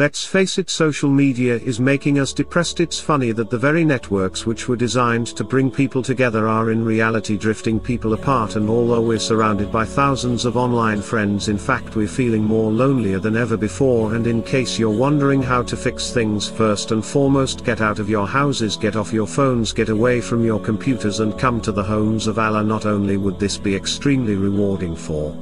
Let's face it, social media is making us depressed. It's funny that the very networks which were designed to bring people together are in reality drifting people apart, and although we're surrounded by thousands of online friends, in fact we're feeling more lonelier than ever before. And in case you're wondering how to fix things, first and foremost, get out of your houses, get off your phones, get away from your computers and come to the homes of Allah. Not only would this be extremely rewarding for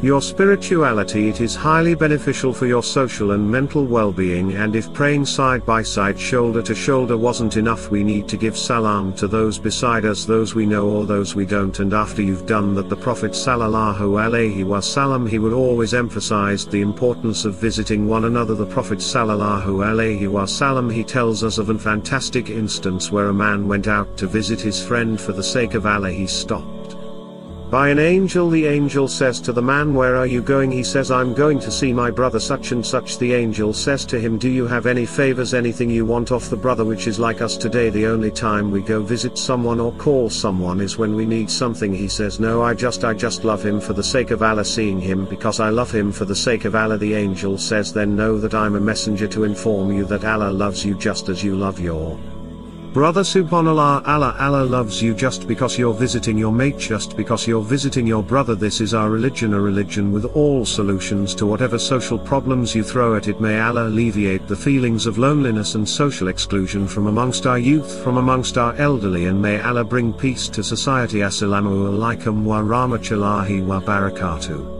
your spirituality, it is highly beneficial for your social and mental well-being. And if praying side by side, shoulder to shoulder wasn't enough, we need to give salam to those beside us, those we know or those we don't. And after you've done that, the Prophet sallallahu alayhi wa salam, he would always emphasize the importance of visiting one another. The Prophet sallallahu alayhi wa salam, he tells us of a fantastic instance where a man went out to visit his friend for the sake of Allah. He stopped by an angel. The angel says to the man, "Where are you going?" He says, "I'm going to see my brother such and such." The angel says to him, "Do you have any favors, anything you want off the brother?" Which is like us today, the only time we go visit someone or call someone is when we need something. He says, "No, I just love him for the sake of Allah, seeing him because I love him for the sake of Allah." The angel says, "Then know that I'm a messenger to inform you that Allah loves you just as you love your brother." Subhanallah, Allah loves you just because you're visiting your mate, just because you're visiting your brother. This is our religion, a religion with all solutions to whatever social problems you throw at it. May Allah alleviate the feelings of loneliness and social exclusion from amongst our youth, from amongst our elderly, and may Allah bring peace to society. Assalamu alaikum wa rahmatullahi wa barakatuh.